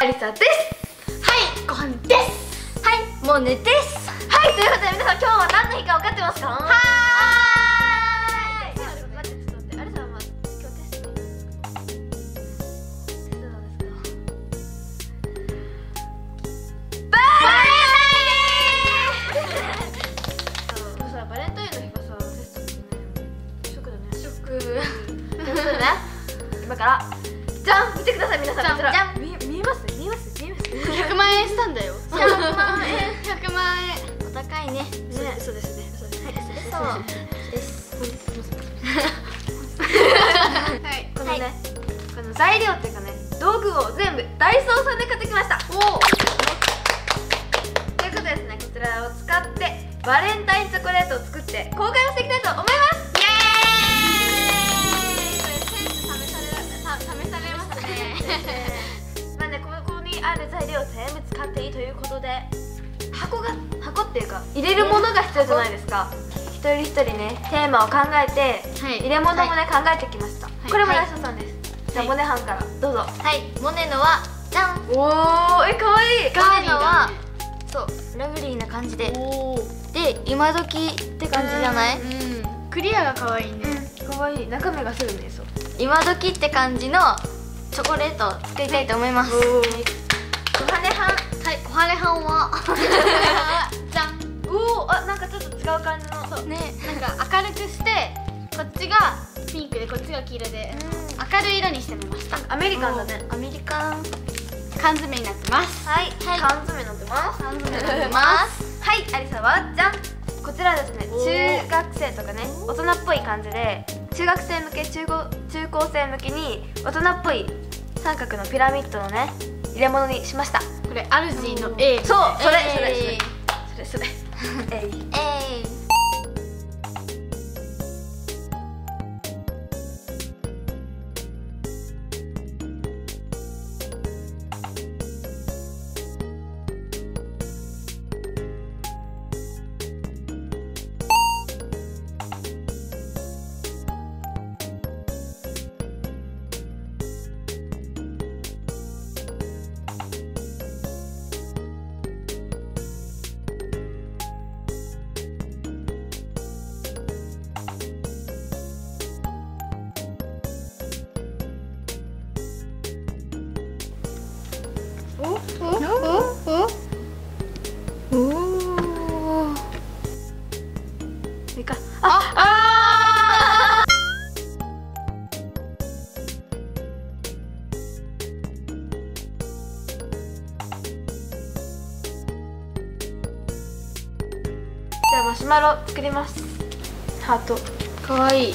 アリサです。はい、ごはんです。はい、モネです。はい、ということで皆さん、今日は何の日か分かってますか？はーい。待って、ちょっと待って、アリサは今日テストなんですか？バレンタインの日がさ、テストってショックだね。ショックということでね、今からじゃん、見てください皆さん、こちら100万円したんだよ。100万円。お高いね。そうですね。そうですね。そうです。はい。このね、この材料っていうかね、道具を全部ダイソーさんで買ってきました。おお。ということでですね、こちらを使ってバレンタインチョコレートを作って公開をしていきたいと思います。イエーイ。これセンス試されますね。ある材料を全部使っていいということで、箱っていうか入れるものが必要じゃないですか。一人一人ね、テーマを考えて、入れ物もね考えてきました。これもライサさんです。じゃあモネ班からどうぞ。はい、モネのはじゃん。おお、え、かわいい。モネのはそうラブリーな感じで、で今時って感じじゃない？クリアがかわいいね。かわいい、中身がするね。そう、今時って感じのチョコレートを作りたいと思います。小羽班はじゃん。おお、あ、なんかちょっと違う感じの、そうね、なんか明るくしてこっちがピンクでこっちが黄色で明るい色にしてみました。アメリカンだね。アメリカン缶詰になってます。はい、缶詰になってます。缶詰になってます。はい、ありさはじゃん。こちらですね、中学生とかね、大人っぽい感じで、中学生向け、中高生向けに大人っぽい三角のピラミッドのね入れ物にしました。これアルジーの A。 そう、それそれそれそれそれ A。 じゃあマシュマロ作ります。ハートかわいい。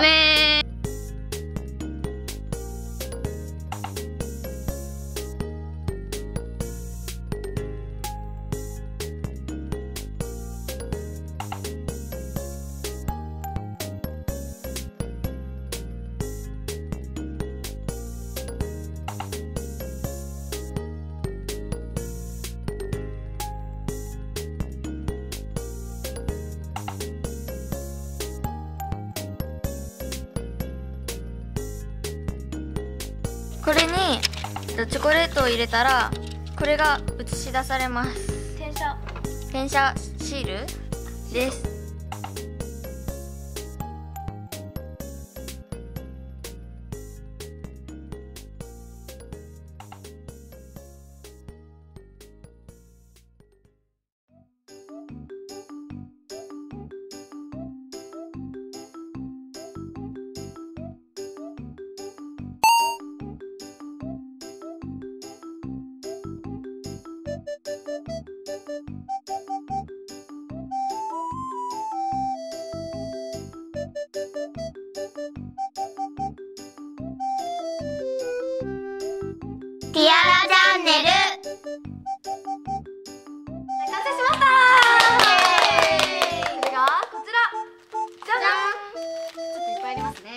ねえ。これにチョコレートを入れたら、これが映し出されます。転写シールです。ティアラチャンネル完成しました。それがこちら、じゃん。ちょっといっぱいありますね。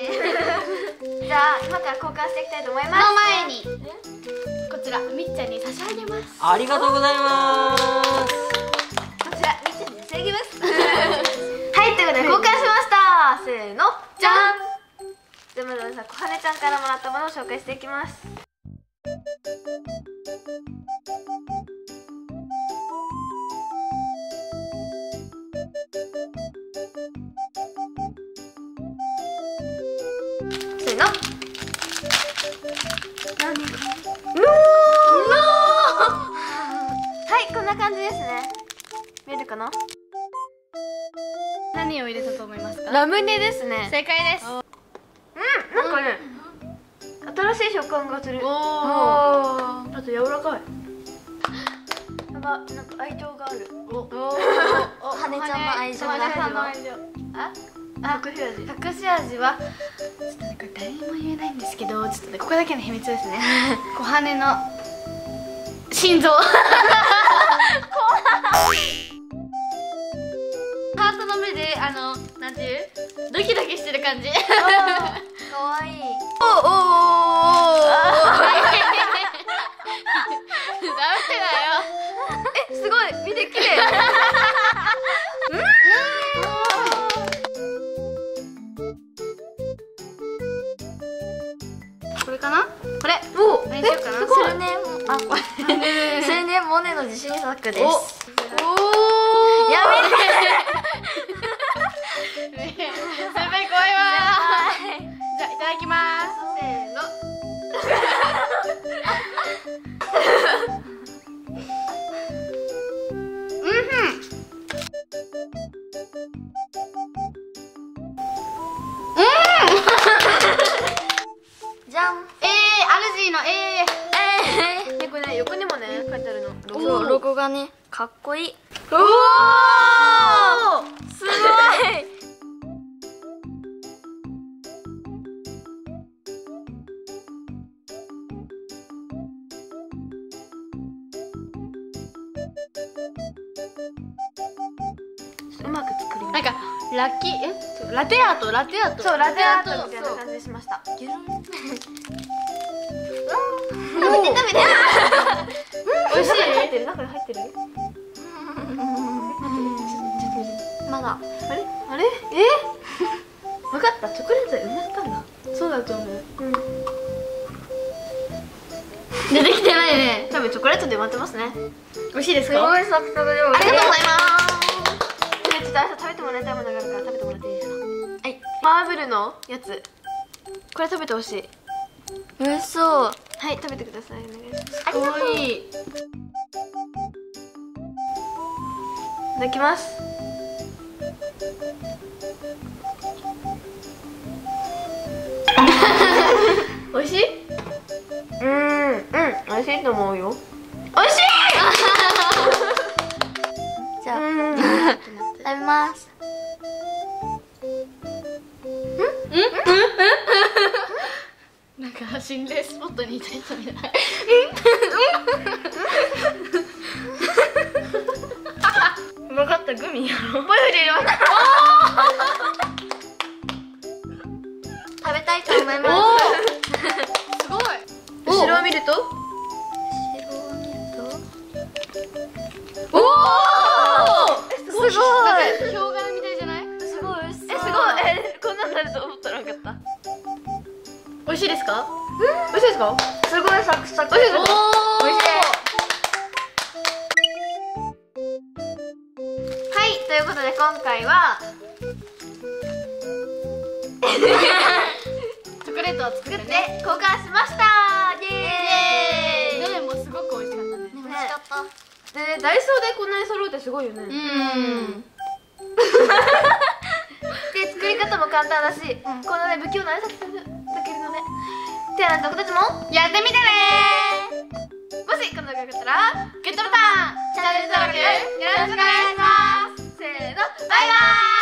じゃ今から交換していきたいと思います。その前にこちらみっちゃんに差し上げます。ありがとうございます。こちらみっちゃんに差し上げます。はい、ということで交換しました。せーの、じゃん。じゃあまずはこはねちゃんからもらったものを紹介していきます。はい、こんな感じですね。見えるかな。何を入れたと思いますか？ラムネですね。正解です。うん、なんかね、新しい食感がする。おあと柔らかい。なんか愛情がある。おはねちゃんの愛情がある。隠し味はちょっとなんか誰にも言えないんですけど、ちょっとねここだけの秘密ですね。こはねの心臓。ハートの目でなんていうドキドキしてる感じ。可愛い。おおおお。ダメだよ。え、すごい見て綺麗。これかな？これ。お、何しようかな。それね、あ、これ。それね、モネの自信作です。おお。やめて。先輩怖いわ。じゃあいただきます。せーの。横にもね、書いてあるの。そう、ロゴがね、かっこいい。おお、すごい。うまく作りました。なんか、ラテアート。そう、ラテアートみたいな感じしました。食べて。美味しい。入ってる？中に入ってる？まだ。あれ？え？わかった。チョコレートで埋まったんだ。そうだと思う。出てきてないね。多分チョコレートで埋まってますね。美味しいですか？すごいサクサクで。ありがとうございます。ちょっと明日食べてもらいたいものがあるから食べてもらっていいですか？はい。マーブルのやつ。これ食べてほしい。美味しそう。はい、食べてください。お願いします。すごい。いただきます。美味しい？美味しいと思うよ。美味しい。じゃあ、食べます。なんか心霊スポットにいたりとみたいな。うまかった。グミやろ。パイフル入れました。食べたいと思います。すごい。後ろを見ると。おお。すごい。ヒョウ柄みたいじゃない？すごい。こんなんなると思ったらなかった。美味しいですか？美味しいですか？すごいサクサク。美味しい。はい、ということで今回はチョコレートを作って交換しました。イエーイ。どれもすごく美味しかったね。美味しかった。で、ダイソーでこんなに揃うってすごいよね。で、作り方も簡単だし、こんなね不器用な挨拶する。てなとこたちもやってみてね。もしこの動画が良かったらグッドボタン、チャンネル登録よろしくお願いします。せーの、バイバーイ。